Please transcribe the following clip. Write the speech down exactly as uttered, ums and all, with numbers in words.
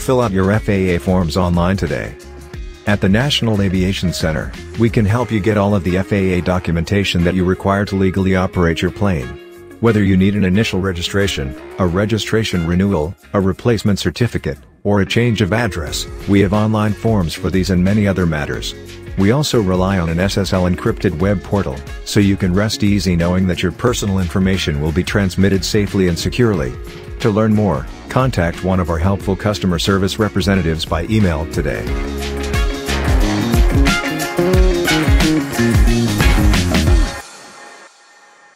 Fill out your F A A forms online today. At the National Aviation Center, we can help you get all of the F A A documentation that you require to legally operate your plane. Whether you need an initial registration, a registration renewal, a replacement certificate, or a change of address, we have online forms for these and many other matters. We also rely on an S S L encrypted web portal, so you can rest easy knowing that your personal information will be transmitted safely and securely. To learn more, contact one of our helpful customer service representatives by email today.